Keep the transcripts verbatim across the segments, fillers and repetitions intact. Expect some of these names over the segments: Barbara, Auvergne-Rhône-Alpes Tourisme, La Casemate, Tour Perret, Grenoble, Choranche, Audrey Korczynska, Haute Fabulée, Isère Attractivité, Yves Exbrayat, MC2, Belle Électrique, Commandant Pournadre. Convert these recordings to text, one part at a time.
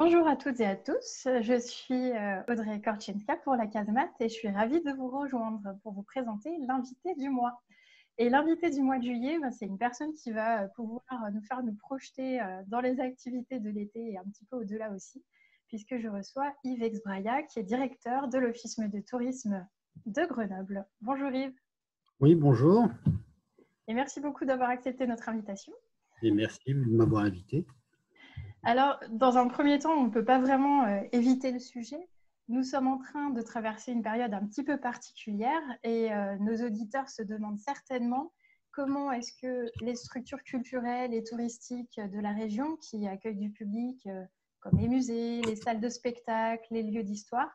Bonjour à toutes et à tous, je suis Audrey Korczynska pour la Casemate et je suis ravie de vous rejoindre pour vous présenter l'invité du mois. Et l'invité du mois de juillet, c'est une personne qui va pouvoir nous faire nous projeter dans les activités de l'été et un petit peu au-delà aussi, puisque je reçois Yves Exbrayat qui est directeur de l'Office de tourisme de Grenoble. Bonjour Yves. Oui, bonjour. Et merci beaucoup d'avoir accepté notre invitation. Et merci de m'avoir invité. Alors, dans un premier temps, on ne peut pas vraiment euh, éviter le sujet. Nous sommes en train de traverser une période un petit peu particulière et euh, nos auditeurs se demandent certainement comment est-ce que les structures culturelles et touristiques de la région qui accueillent du public, euh, comme les musées, les salles de spectacle, les lieux d'histoire,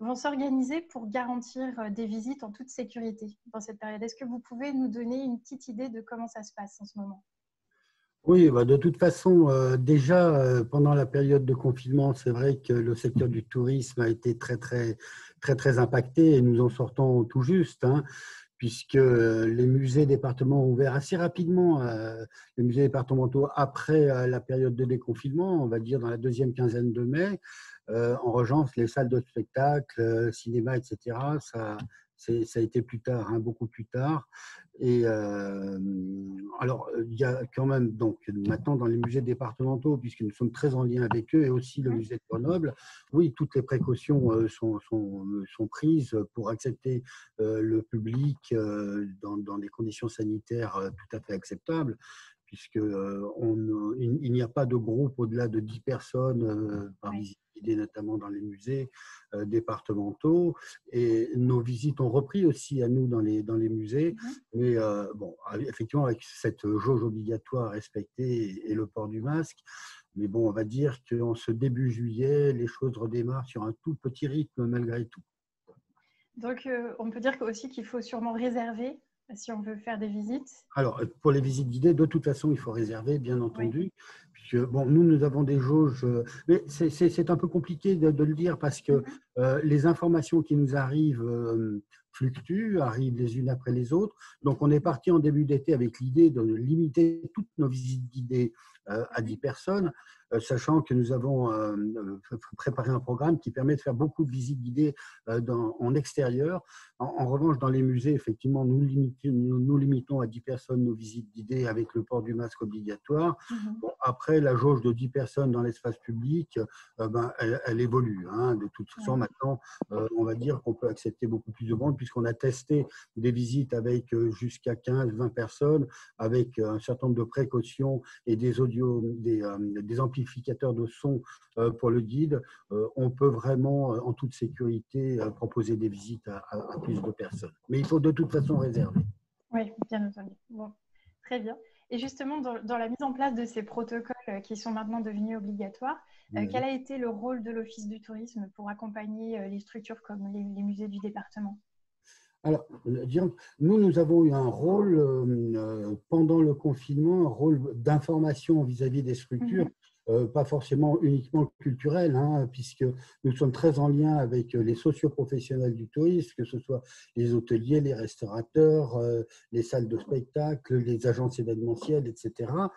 vont s'organiser pour garantir des visites en toute sécurité dans cette période. Est-ce que vous pouvez nous donner une petite idée de comment ça se passe en ce moment? Oui, bah de toute façon, euh, déjà euh, pendant la période de confinement, c'est vrai que le secteur du tourisme a été très, très, très, très impacté et nous en sortons tout juste, hein, puisque les musées départementaux ont ouvert assez rapidement, euh, les musées départementaux après euh, la période de déconfinement, on va dire dans la deuxième quinzaine de mai. Euh, en revanche, les salles de spectacle, euh, cinéma, et cetera, ça, ça a été plus tard, hein, beaucoup plus tard. Et euh, alors, il y a quand même, donc, maintenant dans les musées départementaux, puisque nous sommes très en lien avec eux, et aussi le musée de Grenoble, oui, toutes les précautions euh, sont, sont, sont prises pour accepter euh, le public euh, dans, dans des conditions sanitaires euh, tout à fait acceptables, puisque euh, on, il n'y a pas de groupe au-delà de dix personnes euh, par visite, notamment dans les musées euh, départementaux, et nos visites ont repris aussi à nous dans les, dans les musées, mmh. mais euh, bon, effectivement avec cette jauge obligatoire respectée et, et le port du masque, mais bon, on va dire qu'en ce début juillet, les choses redémarrent sur un tout petit rythme malgré tout. Donc euh, on peut dire aussi qu'il faut sûrement réserver si on veut faire des visites. Alors, pour les visites guidées, de toute façon, il faut réserver, bien entendu. Oui. Puisque, bon, nous, nous avons des jauges, mais c'est un peu compliqué de, de le dire parce que mm-hmm. euh, les informations qui nous arrivent euh, fluctuent, arrivent les unes après les autres. Donc, on est parti en début d'été avec l'idée de limiter toutes nos visites guidées euh, à dix personnes, euh, sachant que nous avons euh, préparé un programme qui permet de faire beaucoup de visites guidées euh, dans, en extérieur. En, en revanche, dans les musées, effectivement, nous limitons, nous, nous limitons à dix personnes nos visites guidées avec le port du masque obligatoire. Mm-hmm. Bon, après, la jauge de dix personnes dans l'espace public, euh, ben, elle, elle évolue. Hein. De toute façon, ouais. maintenant, euh, on va dire qu'on peut accepter beaucoup plus de monde puisqu'on a testé des visites avec jusqu'à quinze, vingt personnes, avec un certain nombre de précautions et des, audio, des, euh, des amplificateurs de son euh, pour le guide. Euh, on peut vraiment, en toute sécurité, euh, proposer des visites à, à, à plus de personnes. Mais il faut de toute façon réserver. Oui, bien entendu. Bon, très bien. Et justement, dans la mise en place de ces protocoles qui sont maintenant devenus obligatoires, mmh. quel a été le rôle de l'Office du tourisme pour accompagner les structures comme les, les musées du département ? Alors, nous, nous avons eu un rôle, euh, pendant le confinement, un rôle d'information vis-à-vis des structures. Mmh. Euh, pas forcément uniquement culturel, hein, puisque nous sommes très en lien avec les socioprofessionnels du tourisme, que ce soit les hôteliers, les restaurateurs, euh, les salles de spectacle, les agences événementielles, et cetera,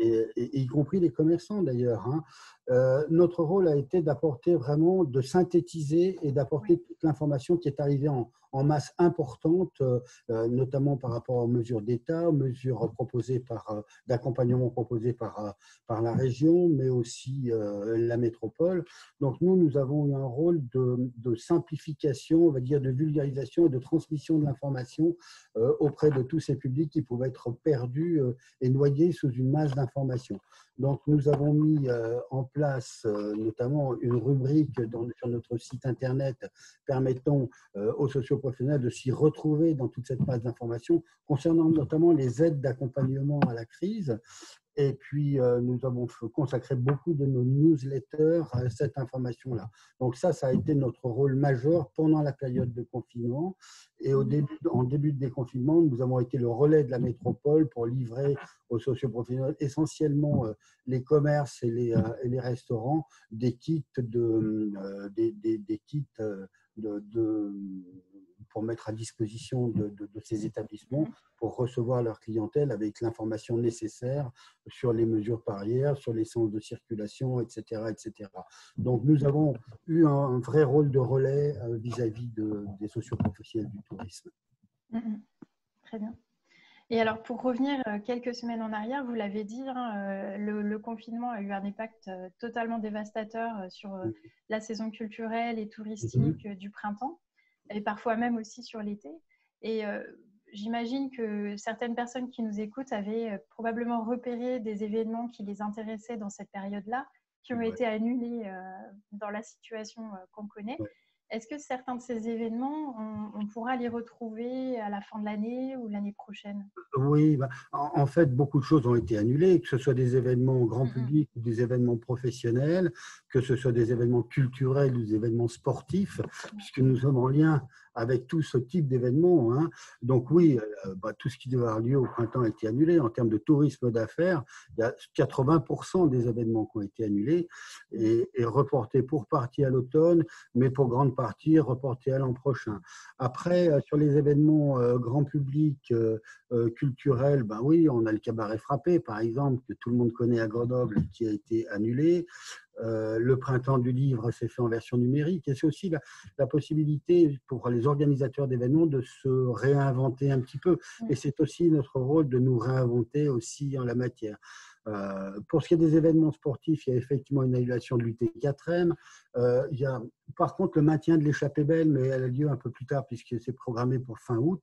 et, et, y compris les commerçants d'ailleurs. Hein. Euh, notre rôle a été d'apporter vraiment, de synthétiser et d'apporter toute l'information qui est arrivée en, en masse importante, euh, notamment par rapport aux mesures d'État, aux mesures proposées par, euh, d'accompagnement proposées par, par la région, mais aussi euh, la métropole. Donc nous, nous avons eu un rôle de, de simplification, on va dire de vulgarisation et de transmission de l'information euh, auprès de tous ces publics qui pouvaient être perdus euh, et noyés sous une masse d'informations. Donc nous avons mis euh, en place euh, notamment une rubrique dans, sur notre site internet permettant euh, aux socioprofessionnels de s'y retrouver dans toute cette masse d'informations concernant notamment les aides d'accompagnement à la crise. Et puis, euh, nous avons consacré beaucoup de nos newsletters à cette information-là. Donc ça, ça a été notre rôle majeur pendant la période de confinement. Et au début, en début de déconfinement, nous avons été le relais de la métropole pour livrer aux socioprofessionnels, essentiellement euh, les commerces et les, euh, et les restaurants, des kits de, euh, des, des, des kits de, de pour mettre à disposition de, de, de ces établissements pour recevoir leur clientèle avec l'information nécessaire sur les mesures barrières, sur les sens de circulation, et cetera, et cetera. Donc, nous avons eu un, un vrai rôle de relais vis-à-vis de, des socioprofessionnels du tourisme. Mmh, très bien. Et alors, pour revenir quelques semaines en arrière, vous l'avez dit, hein, le, le confinement a eu un impact totalement dévastateur sur la saison culturelle et touristique du printemps, et parfois même aussi sur l'été. Et euh, j'imagine que certaines personnes qui nous écoutent avaient probablement repéré des événements qui les intéressaient dans cette période-là, qui ont ouais. été annulés euh, dans la situation qu'on connaît. Ouais. Est-ce que certains de ces événements, on, on pourra les retrouver à la fin de l'année ou l'année prochaine? Oui, bah, en, en fait, beaucoup de choses ont été annulées, que ce soit des événements grand public, mm-hmm. ou des événements professionnels, que ce soit des événements culturels ou des événements sportifs, mm-hmm. puisque nous sommes en lien avec tout ce type d'événements. Hein. Donc oui, euh, bah, tout ce qui devait avoir lieu au printemps a été annulé. En termes de tourisme d'affaires, il y a quatre-vingts pour cent des événements qui ont été annulés et, et reportés pour partie à l'automne, mais pour grande partie reportés à l'an prochain. Après, euh, sur les événements euh, grand public, euh, euh, culturels, ben oui, on a le cabaret frappé, par exemple, que tout le monde connaît à Grenoble, qui a été annulé. Euh, le printemps du livre s'est fait en version numérique et c'est aussi la, la possibilité pour les organisateurs d'événements de se réinventer un petit peu et c'est aussi notre rôle de nous réinventer aussi en la matière. Euh, pour ce qui est des événements sportifs, il y a effectivement une annulation de l'U T quatre M. Euh, il y a, par contre, le maintien de l'échappée belle, mais elle a lieu un peu plus tard puisque c'est programmé pour fin août,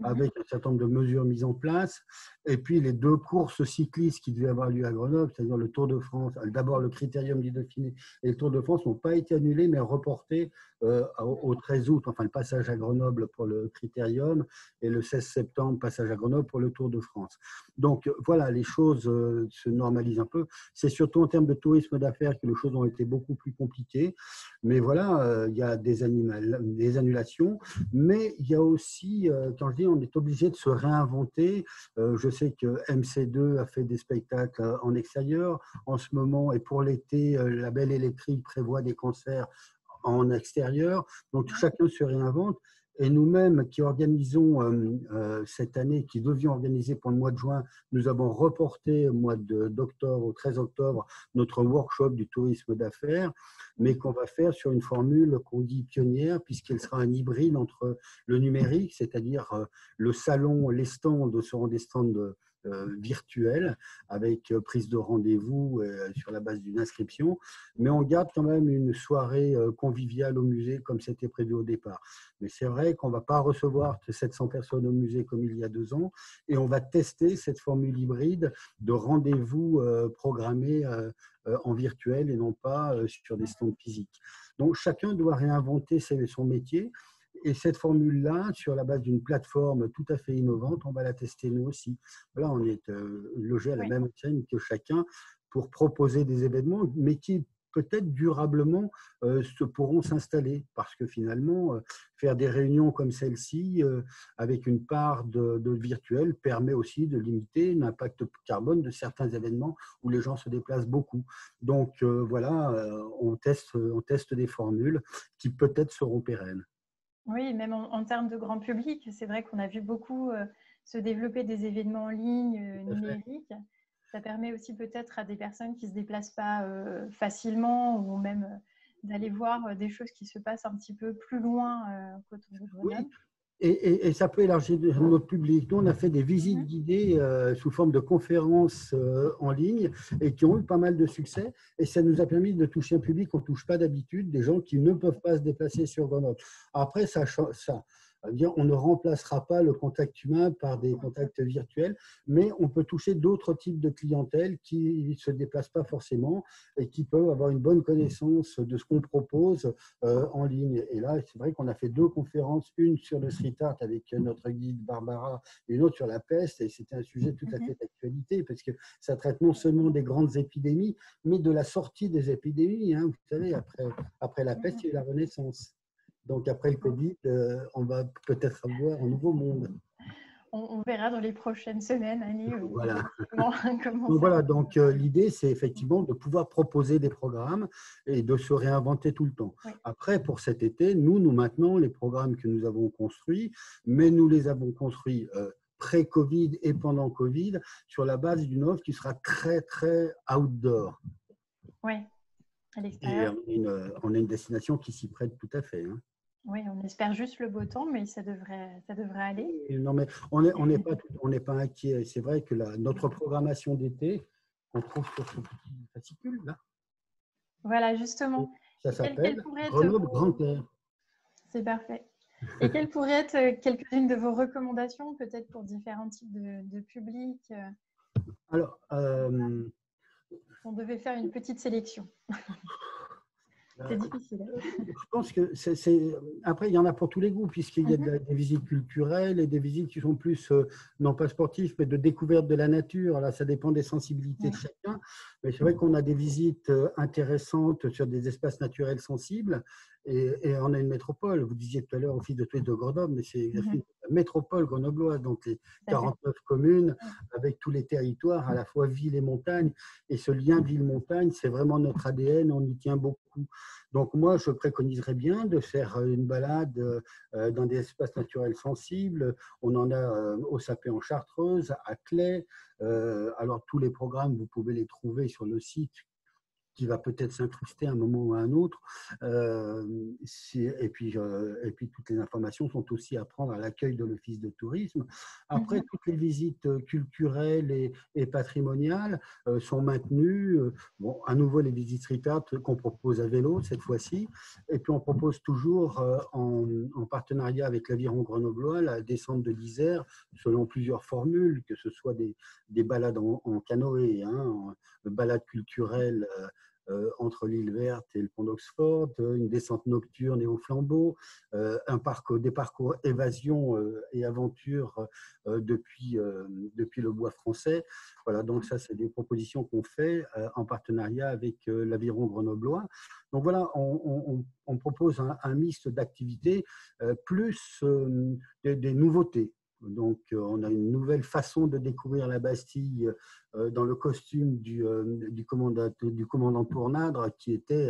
mmh. avec un certain nombre de mesures mises en place. Et puis les deux courses cyclistes qui devaient avoir lieu à Grenoble, c'est-à-dire le Tour de France, d'abord le Critérium du Dauphiné et le Tour de France, n'ont pas été annulés mais reportés euh, au treize août. Enfin, le passage à Grenoble pour le Critérium et le seize septembre, passage à Grenoble pour le Tour de France. Donc voilà, les choses euh, se normalise un peu. C'est surtout en termes de tourisme d'affaires que les choses ont été beaucoup plus compliquées. Mais voilà, euh, il y a des, animal, des annulations. Mais il y a aussi, euh, quand je dis, on est obligé de se réinventer. Euh, je sais que M C deux a fait des spectacles euh, en extérieur. En ce moment, et pour l'été, euh, la Belle Électrique prévoit des concerts en extérieur. Donc, chacun se réinvente. Et nous-mêmes qui organisons euh, euh, cette année, qui devions organiser pour le mois de juin, nous avons reporté au mois d'octobre, au treize octobre, notre workshop du tourisme d'affaires, mais qu'on va faire sur une formule qu'on dit pionnière, puisqu'elle sera un hybride entre le numérique, c'est-à-dire euh, le salon, les stands seront des stands de, Euh, virtuel avec euh, prise de rendez-vous euh, sur la base d'une inscription, mais on garde quand même une soirée euh, conviviale au musée comme c'était prévu au départ. Mais c'est vrai qu'on ne va pas recevoir sept cents personnes au musée comme il y a deux ans et on va tester cette formule hybride de rendez-vous euh, programmés euh, euh, en virtuel et non pas euh, sur des stands physiques. Donc chacun doit réinventer son métier. Et cette formule-là, sur la base d'une plateforme tout à fait innovante, on va la tester nous aussi. Là, on est euh, logé à la oui. même enseigne que chacun pour proposer des événements, mais qui peut-être durablement euh, se pourront s'installer. Parce que finalement, euh, faire des réunions comme celle-ci, euh, avec une part de, de virtuel, permet aussi de limiter l'impact carbone de certains événements où les gens se déplacent beaucoup. Donc euh, voilà, euh, on teste, on teste des formules qui peut-être seront pérennes. Oui, même en, en termes de grand public, c'est vrai qu'on a vu beaucoup euh, se développer des événements en ligne, euh, numériques. Ça permet aussi peut-être à des personnes qui ne se déplacent pas euh, facilement ou même euh, d'aller voir euh, des choses qui se passent un petit peu plus loin euh, qu'autour de Grenoble. Oui. Et, et, et ça peut élargir notre public. Nous, on a fait des visites guidées euh, sous forme de conférences euh, en ligne et qui ont eu pas mal de succès. Et ça nous a permis de toucher un public qu'on ne touche pas d'habitude, des gens qui ne peuvent pas se déplacer sur Grenoble. Après, ça, ça, on ne remplacera pas le contact humain par des contacts virtuels, mais on peut toucher d'autres types de clientèle qui ne se déplacent pas forcément et qui peuvent avoir une bonne connaissance de ce qu'on propose euh, en ligne. Et là, c'est vrai qu'on a fait deux conférences, une sur le street art avec notre guide Barbara et une autre sur la peste, et c'était un sujet tout à fait d'actualité parce que ça traite non seulement des grandes épidémies, mais de la sortie des épidémies, hein, vous savez, après, après la peste, il y a eu la Renaissance. Donc, après le Covid, euh, on va peut-être avoir un nouveau monde. on, on verra dans les prochaines semaines, Annie. Voilà. Comment donc, voilà, donc euh, l'idée, c'est effectivement de pouvoir proposer des programmes et de se réinventer tout le temps. Oui. Après, pour cet été, nous, nous maintenons les programmes que nous avons construits, mais nous les avons construits euh, pré-Covid et pendant Covid sur la base d'une offre qui sera très, très outdoor. Oui, à l'extérieur. Et on est une destination qui s'y prête tout à fait. Hein. Oui, on espère juste le beau temps, mais ça devrait, ça devrait aller. Non, mais on n'est on n'est pas, pas inquiet. C'est vrai que la, notre programmation d'été, qu'on trouve sur ce petit fascicule, là. Voilà, justement. Ça s'appelle Grenoble Grand Air. C'est parfait. Et quelles pourraient être quelques-unes de vos recommandations, peut-être pour différents types de, de publics? Alors, euh... on devait faire une petite sélection. C'est difficile. Je pense que c'est. Après, il y en a pour tous les goûts, puisqu'il y a de, des visites culturelles et des visites qui sont plus, euh, non pas sportives, mais de découverte de la nature. Là, ça dépend des sensibilités oui. de chacun. Mais c'est vrai qu'on a des visites intéressantes sur des espaces naturels sensibles. Et, et on a une métropole. Vous disiez tout à l'heure Office de tourisme de Grenoble, mais c'est mmh. la métropole grenobloise, donc les quarante-neuf communes avec tous les territoires, à la fois ville et montagne. Et ce lien ville-montagne, c'est vraiment notre A D N, on y tient beaucoup. Donc moi, je préconiserais bien de faire une balade dans des espaces naturels sensibles. On en a au Sapé en Chartreuse, à Claye. Alors tous les programmes, vous pouvez les trouver sur le site, qui va peut-être s'incruster à un moment ou à un autre. Euh, et, puis, euh, et puis, toutes les informations sont aussi à prendre à l'accueil de l'Office de tourisme. Après, mm-hmm. toutes les visites culturelles et, et patrimoniales euh, sont maintenues. Bon, à nouveau, les visites street art qu'on propose à vélo, cette fois-ci. Et puis, on propose toujours, euh, en, en partenariat avec l'Aviron grenoblois, la descente de l'Isère, selon plusieurs formules, que ce soit des, des balades en, en canoë, hein, en, balades culturelles, euh, entre l'île verte et le pont d'Oxford, une descente nocturne et au flambeau, un parcours, des parcours évasion et aventure depuis, depuis le bois français. Voilà, donc ça, c'est des propositions qu'on fait en partenariat avec l'Aviron grenoblois. Donc voilà, on, on, on propose un, un mixte d'activités plus des, des nouveautés. Donc, on a une nouvelle façon de découvrir la Bastille dans le costume du, du, commandant, du commandant Pournadre, qui était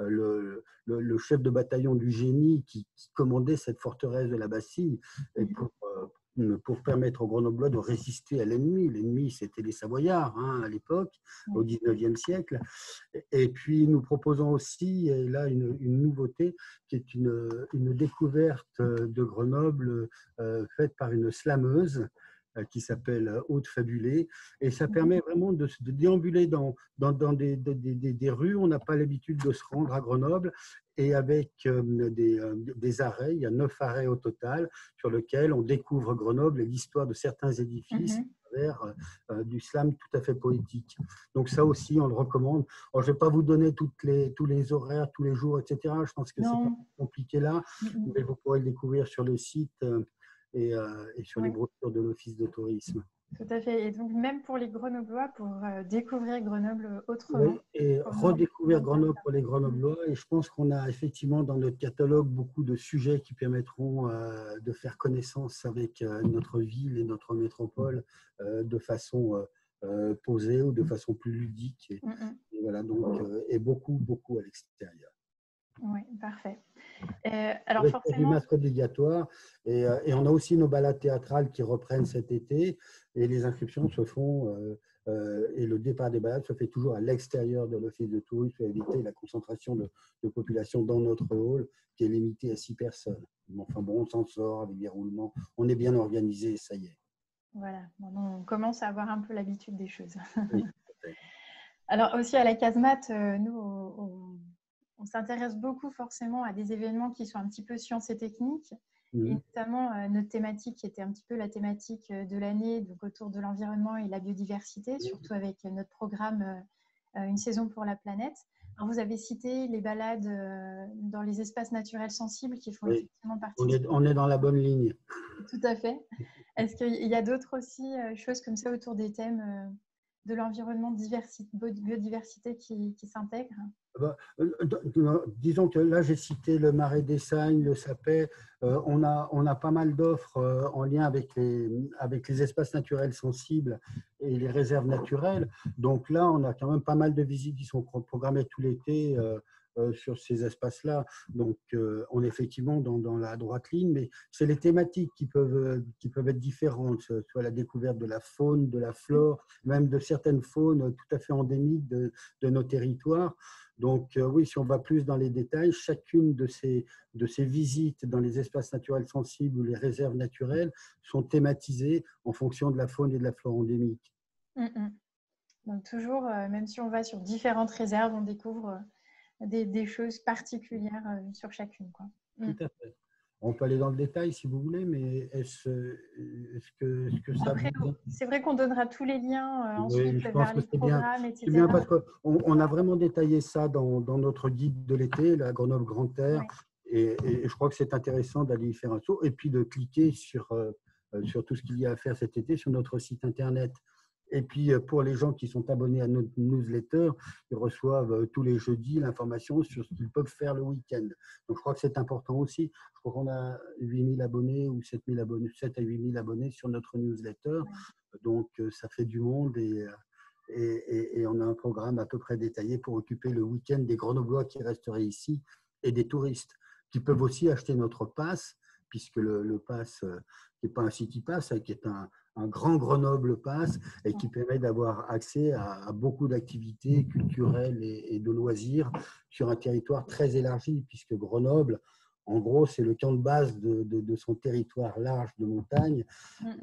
le, le, le chef de bataillon du génie qui, qui commandait cette forteresse de la Bastille et pour, pour permettre aux Grenoblois de résister à l'ennemi. L'ennemi, c'était les Savoyards hein, à l'époque, au dix-neuvième siècle. Et puis, nous proposons aussi, et là, une, une nouveauté, qui est une, une découverte de Grenoble euh, faite par une slameuse euh, qui s'appelle Haute Fabulée. Et ça permet vraiment de, de déambuler dans, dans, dans des, des, des, des rues. On n'a pas l'habitude de se rendre à Grenoble. Et avec des, des arrêts, il y a neuf arrêts au total, sur lesquels on découvre Grenoble et l'histoire de certains édifices à travers euh, du slam tout à fait poétique. Donc ça aussi, on le recommande. Alors, je ne vais pas vous donner toutes les, tous les horaires, tous les jours, et cetera. Je pense que c'est pas compliqué là, mm-hmm. mais vous pourrez le découvrir sur le site euh, et, euh, et sur oui. les brochures de l'Office de tourisme. Tout à fait. Et donc, même pour les Grenoblois, pour découvrir Grenoble autrement. Oui, et redécouvrir Grenoble pour les Grenoblois. Et je pense qu'on a effectivement dans notre catalogue beaucoup de sujets qui permettront de faire connaissance avec notre ville et notre métropole de façon posée ou de façon plus ludique. Et, et, voilà, donc, et beaucoup, beaucoup à l'extérieur. Oui, parfait. Euh, alors Avec forcément, les masques obligatoires et, et on a aussi nos balades théâtrales qui reprennent cet été et les inscriptions se font euh, euh, et le départ des balades se fait toujours à l'extérieur de l'Office de tourisme pour éviter la concentration de, de population dans notre hall qui est limitée à six personnes. Enfin bon, on s'en sort avec des roulements, on est bien organisé, ça y est. Voilà, on commence à avoir un peu l'habitude des choses. Oui, alors aussi à la Casemate, nous on On s'intéresse beaucoup forcément à des événements qui sont un petit peu sciences et techniques, mmh. et notamment euh, notre thématique qui était un petit peu la thématique de l'année, donc autour de l'environnement et la biodiversité, mmh. surtout avec notre programme euh, Une saison pour la planète. Alors, vous avez cité les balades euh, dans les espaces naturels sensibles qui font oui. effectivement partie. On est, on est dans la bonne ligne. Tout à fait. Est-ce qu'il y a d'autres aussi euh, choses comme ça autour des thèmes euh, de l'environnement, biodiversité qui, qui s'intègre? Bah, euh, disons que là, j'ai cité le Marais des Sagnes, le Sapet. Euh, on, a, on a pas mal d'offres euh, en lien avec les, avec les espaces naturels sensibles et les réserves naturelles. Donc là, on a quand même pas mal de visites qui sont programmées tout l'été euh, euh, sur ces espaces-là. Donc, euh, on est effectivement dans, dans la droite ligne, mais c'est les thématiques qui peuvent, qui peuvent être différentes, soit la découverte de la faune, de la flore, même de certaines faunes tout à fait endémiques de, de nos territoires. Donc euh, oui, si on va plus dans les détails, chacune de ces, de ces visites dans les espaces naturels sensibles ou les réserves naturelles sont thématisées en fonction de la faune et de la flore endémique. Mm-mm. Donc toujours, euh, même si on va sur différentes réserves, on découvre euh, des, des choses particulières euh, sur chacune, quoi. Mm. Tout à fait. On peut aller dans le détail si vous voulez, mais est-ce est-ce que, est-ce que ça… Vous... C'est vrai qu'on donnera tous les liens euh, ensuite oui, vers les programmes, bien, et cetera. C'est bien parce qu'on on a vraiment détaillé ça dans, dans notre guide de l'été, la Grenoble Grand Air, oui. et, et je crois que c'est intéressant d'aller y faire un saut et puis de cliquer sur, euh, sur tout ce qu'il y a à faire cet été sur notre site internet. Et puis, pour les gens qui sont abonnés à notre newsletter, ils reçoivent tous les jeudis l'information sur ce qu'ils peuvent faire le week-end. Donc, je crois que c'est important aussi. Je crois qu'on a huit mille abonnés ou sept mille abonnés, sept à huit mille abonnés sur notre newsletter. Donc, ça fait du monde et, et, et, et on a un programme à peu près détaillé pour occuper le week-end des Grenoblois qui resteraient ici et des touristes qui peuvent aussi acheter notre pass, puisque le, le pass, qui n'est pas un city pass, qui est un… un grand Grenoble pass et qui permet d'avoir accès à beaucoup d'activités culturelles et de loisirs sur un territoire très élargi, puisque Grenoble, en gros, c'est le camp de base de, de, de son territoire large de montagne.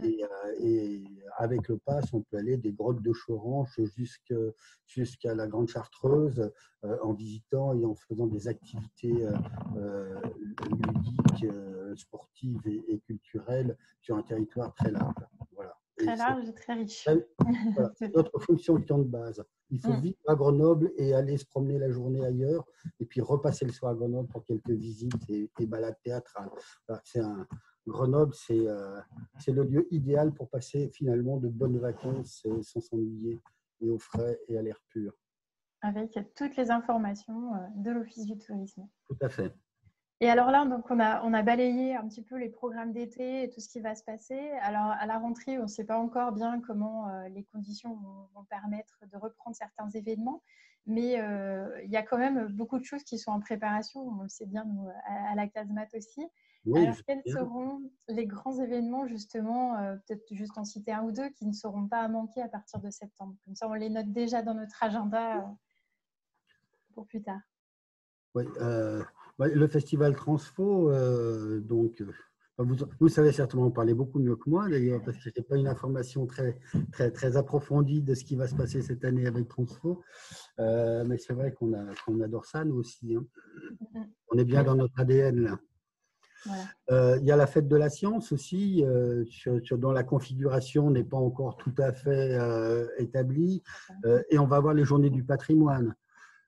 Et, et avec le pass, on peut aller des grottes de Choranche jusqu'à jusqu'à la Grande Chartreuse en visitant et en faisant des activités ludiques, sportives et, et culturelles sur un territoire très large. Très large et très riche. Voilà. Notre fonction de temps de base. Il faut mmh. vivre à Grenoble et aller se promener la journée ailleurs et puis repasser le soir à Grenoble pour quelques visites et, et balades théâtrales. Enfin, c'est un, Grenoble, c'est euh, le lieu idéal pour passer finalement de bonnes vacances et sans s'ennuyer et au frais et à l'air pur. Avec toutes les informations de l'Office du tourisme. Tout à fait. Et alors là, donc on, a, on a balayé un petit peu les programmes d'été et tout ce qui va se passer. Alors, à la rentrée, on ne sait pas encore bien comment euh, les conditions vont, vont permettre de reprendre certains événements. Mais euh, il y a quand même beaucoup de choses qui sont en préparation. On le sait bien, nous, à, à la Casemate aussi. Oui, alors, quels bien. seront les grands événements, justement, euh, peut-être juste en citer un ou deux, qui ne seront pas à manquer à partir de septembre? Comme ça, on les note déjà dans notre agenda euh, pour plus tard. Oui, euh... le festival Transfo, euh, donc, vous, vous savez certainement en parler beaucoup mieux que moi d'ailleurs, parce que je n'ai pas une information très, très, très approfondie de ce qui va se passer cette année avec Transfo. Euh, mais c'est vrai qu'on a, qu'on adore ça, nous aussi. Hein. On est bien dans notre A D N là. Voilà. Euh, il y a la fête de la science aussi, euh, sur, sur, dont la configuration n'est pas encore tout à fait euh, établie. Euh, et on va avoir les journées du patrimoine.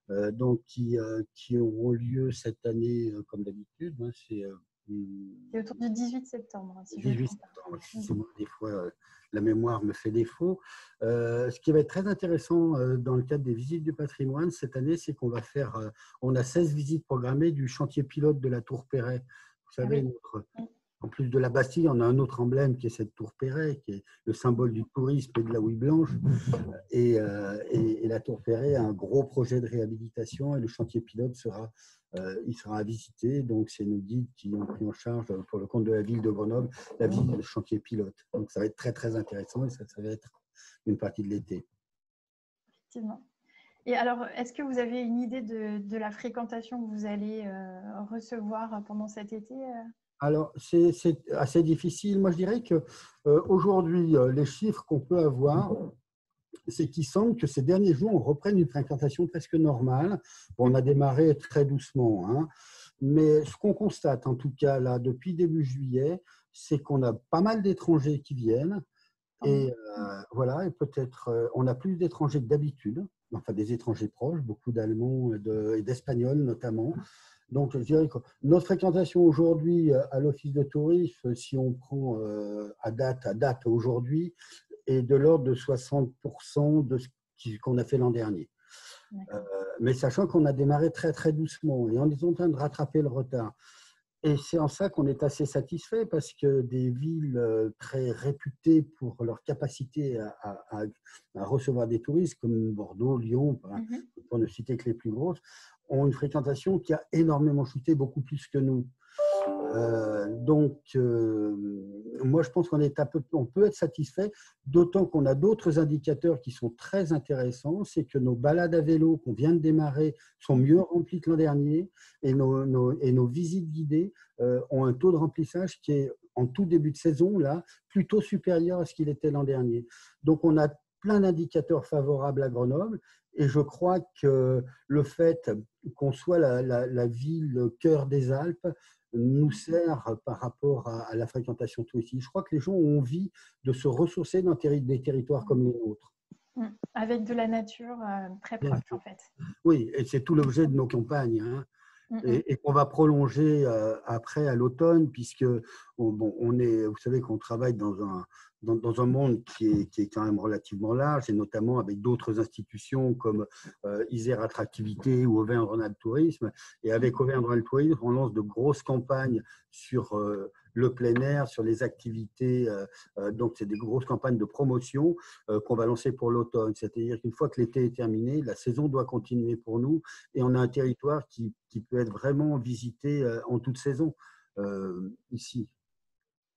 Euh, donc qui, euh, qui auront lieu cette année, euh, comme d'habitude. Hein, c'est euh, autour du dix-huit septembre. Hein, si dix-huit septembre, excusez-moi, des fois, euh, la mémoire me fait défaut. Euh, ce qui va être très intéressant euh, dans le cadre des visites du patrimoine cette année, c'est qu'on va faire, euh, on a seize visites programmées du chantier pilote de la Tour Perret. Vous savez, oui. notre... En plus de la Bastille, on a un autre emblème qui est cette Tour Perret, qui est le symbole du tourisme et de la houille blanche. Et, euh, et, et la Tour Perret a un gros projet de réhabilitation et le chantier pilote sera, euh, il sera à visiter. Donc, c'est nos guides qui ont pris en charge, pour le compte de la ville de Grenoble, la visite du chantier pilote. Donc, ça va être très, très intéressant et ça, ça va être une partie de l'été. Effectivement. Et alors, est-ce que vous avez une idée de, de la fréquentation que vous allez euh, recevoir pendant cet été ? Alors, c'est assez difficile. Moi, je dirais qu'aujourd'hui, euh, les chiffres qu'on peut avoir, c'est qu'il semble que ces derniers jours, on reprenne une fréquentation presque normale. Bon, on a démarré très doucement, hein. Mais ce qu'on constate, en tout cas, là, depuis début juillet, c'est qu'on a pas mal d'étrangers qui viennent. Et euh, voilà, et peut-être euh, on a plus d'étrangers que d'habitude, enfin des étrangers proches, beaucoup d'Allemands et d'Espagnols de, notamment. Donc, je dirais que notre fréquentation aujourd'hui à l'Office de tourisme, si on prend à date, à date aujourd'hui, est de l'ordre de soixante pour cent de ce qu'on a fait l'an dernier. Euh, mais sachant qu'on a démarré très très doucement et on est en train de rattraper le retard. Et c'est en ça qu'on est assez satisfait, parce que des villes très réputées pour leur capacité à, à, à recevoir des touristes, comme Bordeaux, Lyon, mm-hmm. pour ne citer que les plus grosses, ont une fréquentation qui a énormément chuté, beaucoup plus que nous. Euh, donc, euh, moi, je pense qu'on est un peu, on peut être satisfait, d'autant qu'on a d'autres indicateurs qui sont très intéressants. C'est que nos balades à vélo qu'on vient de démarrer sont mieux remplies que l'an dernier, et nos, nos, et nos visites guidées euh, ont un taux de remplissage qui est, en tout début de saison, là, plutôt supérieur à ce qu'il était l'an dernier. Donc, on a plein d'indicateurs favorables à Grenoble. Et je crois que le fait qu'on soit la, la, la ville cœur des Alpes nous sert par rapport à, à la fréquentation touristique. Je crois que les gens ont envie de se ressourcer dans des territoires comme les nôtres. Avec de la nature euh, très propre, en fait. Oui, et c'est tout l'objet de nos campagnes. Hein. Et, et qu'on va prolonger euh, après à l'automne, puisque on, bon, on est, vous savez qu'on travaille dans un, dans, dans un monde qui est, qui est quand même relativement large, et notamment avec d'autres institutions comme euh, Isère Attractivité ou Auvergne-Rhône-Alpes Tourisme. Et avec Auvergne-Rhône-Alpes Tourisme, on lance de grosses campagnes sur euh, le plein air, sur les activités. Euh, euh, donc, c'est des grosses campagnes de promotion euh, qu'on va lancer pour l'automne. C'est-à-dire qu'une fois que l'été est terminé, la saison doit continuer pour nous, et on a un territoire qui, qui peut être vraiment visité euh, en toute saison euh, ici.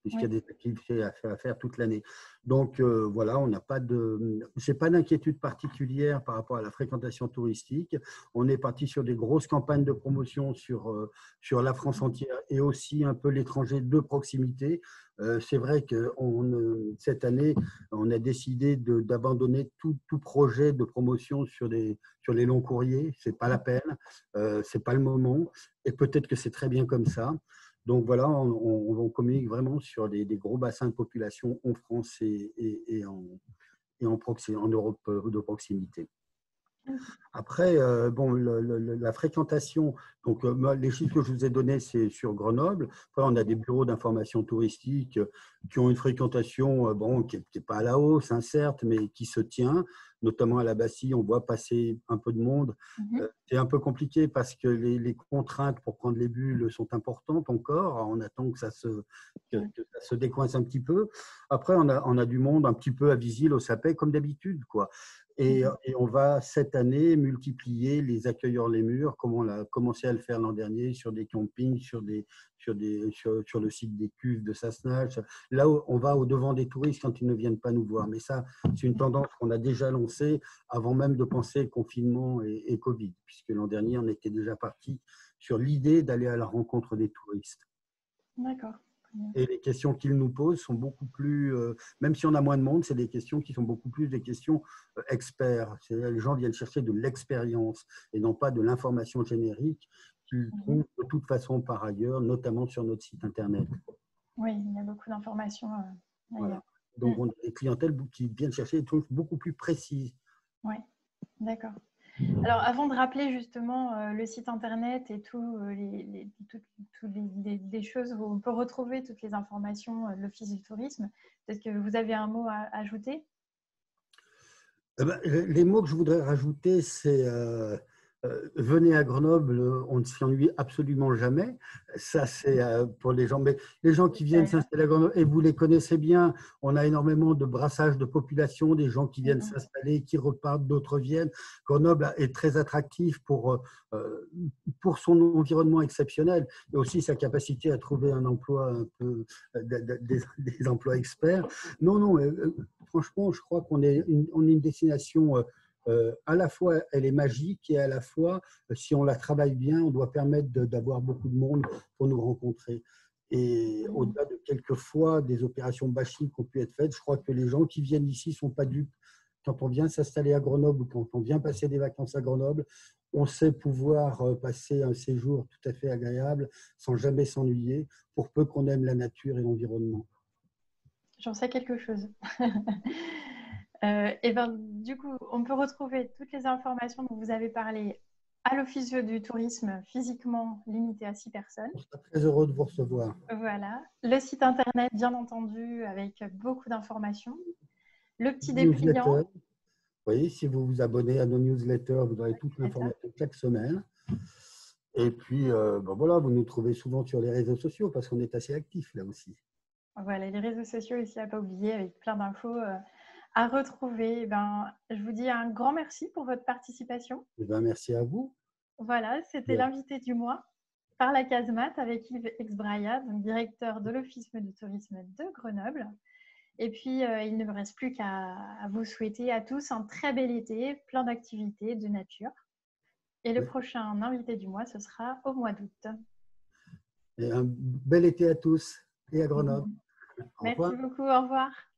Puisqu'il y a des activités à faire, à faire toute l'année. Donc, euh, voilà, on n'a pas de... Je n'ai pas d'inquiétude particulière par rapport à la fréquentation touristique. On est parti sur des grosses campagnes de promotion sur, euh, sur la France entière, et aussi un peu l'étranger de proximité. Euh, c'est vrai que on, euh, cette année, on a décidé d'abandonner tout, tout projet de promotion sur, des, sur les longs courriers. Ce n'est pas la peine, euh, ce n'est pas le moment. Et peut-être que c'est très bien comme ça. Donc voilà, on, on, on communique vraiment sur des, des gros bassins de population en France et, et, et, en, et en, proxé, en Europe de proximité. Après, euh, bon, le, le, la fréquentation, donc, euh, les chiffres que je vous ai donnés, c'est sur Grenoble. Après, on a des bureaux d'information touristique qui ont une fréquentation bon, qui n'est pas à la hausse, hein, certes, mais qui se tient. Notamment à la Bastille, on voit passer un peu de monde. Mm-hmm. C'est un peu compliqué parce que les, les contraintes pour prendre les bulles sont importantes encore. Alors on attend que ça, se, que, que ça se décoince un petit peu. Après, on a, on a du monde un petit peu à Visil, au Sapet, comme d'habitude, quoi. Et, mm-hmm. et on va, cette année, multiplier les accueilleurs les murs, comme on a commencé à le faire l'an dernier, sur des campings, sur des... Sur, des, sur, sur le site des cuves de Sassenage. Là, on va au-devant des touristes quand ils ne viennent pas nous voir. Mais ça, c'est une tendance qu'on a déjà lancée avant même de penser confinement et, et Covid, puisque l'an dernier, on était déjà parti sur l'idée d'aller à la rencontre des touristes. D'accord. Et les questions qu'ils nous posent sont beaucoup plus, euh, même si on a moins de monde, c'est des questions qui sont beaucoup plus des questions euh, experts. C'est-à-dire les gens viennent chercher de l'expérience et non pas de l'information générique. Tu trouves de toute façon par ailleurs, notamment sur notre site internet. Oui, il y a beaucoup d'informations euh, voilà. Donc, on a des clientèles qui viennent chercher des trucs beaucoup plus précises. Oui, d'accord. Alors, avant de rappeler justement euh, le site internet et tout, euh, les, les, toutes, toutes les, les, les choses où on peut retrouver toutes les informations de l'Office du tourisme, peut-être que vous avez un mot à ajouter ? Eh ben, les mots que je voudrais rajouter, c'est… Euh, Euh, venez à Grenoble, on ne s'y ennuie absolument jamais. Ça, c'est euh, pour les gens. Mais les gens qui viennent s'installer à Grenoble, et vous les connaissez bien, on a énormément de brassage de population, des gens qui viennent s'installer, qui repartent, d'autres viennent. Grenoble est très attractif pour, euh, pour son environnement exceptionnel, et aussi sa capacité à trouver un emploi, un peu, des, des emplois experts. Non, non, euh, franchement, je crois qu'on est une, on est une destination... Euh, Euh, à la fois elle est magique, et à la fois si on la travaille bien, on doit permettre d'avoir beaucoup de monde pour nous rencontrer. Et au-delà de quelques fois des opérations bashing qui ont pu être faites, je crois que les gens qui viennent ici ne sont pas dupes. Quand on vient s'installer à Grenoble, ou quand on vient passer des vacances à Grenoble, on sait pouvoir passer un séjour tout à fait agréable sans jamais s'ennuyer, pour peu qu'on aime la nature et l'environnement. J'en sais quelque chose. Euh, et ben, du coup, on peut retrouver toutes les informations dont vous avez parlé à l'Office du tourisme, physiquement limité à six personnes. Je suis très heureux de vous recevoir. Voilà. Le site internet, bien entendu, avec beaucoup d'informations. le petit dépliant. Oui, si vous vous abonnez à nos newsletters, vous aurez toute l'information chaque semaine. Et puis, euh, ben voilà, vous nous trouvez souvent sur les réseaux sociaux parce qu'on est assez actifs là aussi. Voilà, les réseaux sociaux ici à pas oublier avec plein d'infos euh, à retrouver. Ben, je vous dis un grand merci pour votre participation. Et ben, merci à vous. Voilà, c'était ouais. l'invité du mois par la Casemate avec Yves Exbrayat, directeur de l'Office de tourisme de Grenoble. Et puis, euh, il ne me reste plus qu'à vous souhaiter à tous un très bel été, plein d'activités, de nature. Et le oui. prochain invité du mois, ce sera au mois d'août. Et un bel été à tous et à Grenoble. Merci beaucoup, au revoir.